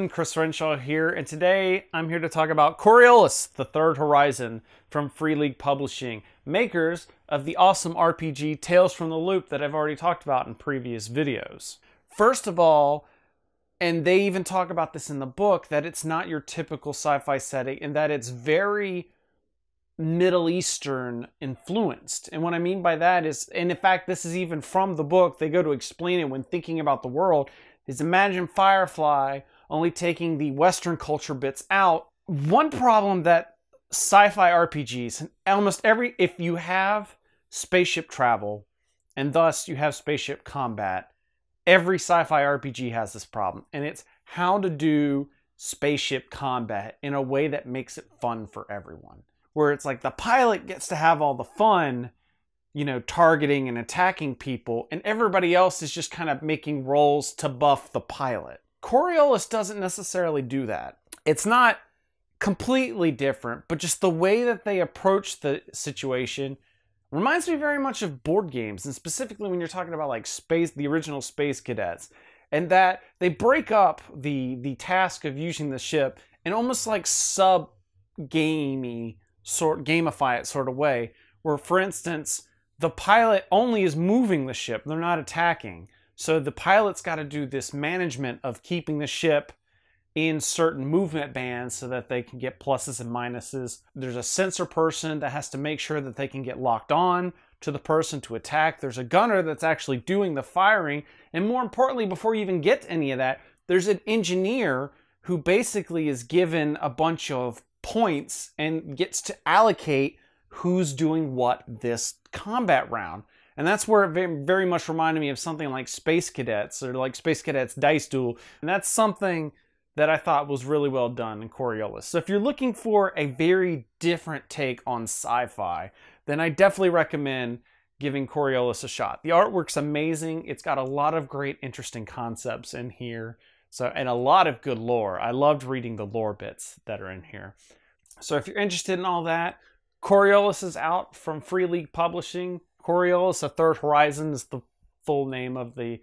everyone, Chris Renshaw here, and today I'm here to talk about Coriolis, the Third Horizon from Free League Publishing, makers of the awesome RPG Tales from the Loop that I've already talked about in previous videos. First of all, and they even talk about this in the book, that it's not your typical sci-fi setting and that it's very Middle Eastern influenced. And what I mean by that is, and in fact this is even from the book, they go to explain it when thinking about the world, is imagine Firefly only taking the Western culture bits out. One problem that sci-fi RPGs, almost every, if you have spaceship travel and thus you have spaceship combat, every sci-fi RPG has this problem, and it's how to do spaceship combat in a way that makes it fun for everyone. Where it's like the pilot gets to have all the fun, you know, targeting and attacking people, and everybody else is just kind of making rolls to buff the pilot. Coriolis doesn't necessarily do that. It's not completely different, but just the way that they approach the situation reminds me very much of board games, and specifically when you're talking about like space, the original Space Cadets, and that they break up the task of using the ship in almost like sub-gamey sort, gamify it sort of way, where for instance the pilot only is moving the ship, they're not attacking, so the pilot's got to do this management of keeping the ship in certain movement bands so that they can get pluses and minuses. There's a sensor person that has to make sure that they can get locked on to the person to attack. There's a gunner that's actually doing the firing, and more importantly, before you even get to any of that, there's an engineer who basically is given a bunch of points and gets to allocate who's doing what this combat round. And that's where it very much reminded me of something like Space Cadets, or like Space Cadets Dice Duel, and that's something that I thought was really well done in Coriolis. So if you're looking for a very different take on sci-fi, then I definitely recommend giving Coriolis a shot. The artwork's amazing. It's got a lot of great, interesting concepts in here, so, and a lot of good lore. I loved reading the lore bits that are in here. So if you're interested in all that, Coriolis is out from Free League Publishing. Coriolis, a Third Horizon is the full name of the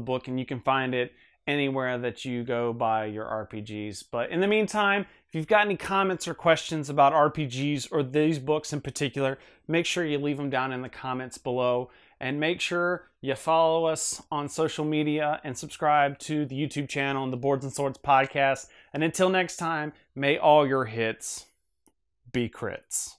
book, and you can find it anywhere that you go buy your RPGs. But in the meantime, if you've got any comments or questions about RPGs or these books in particular, make sure you leave them down in the comments below. And make sure you follow us on social media and subscribe to the YouTube channel and the Boards and Swords podcast. And until next time, may all your hits be crits.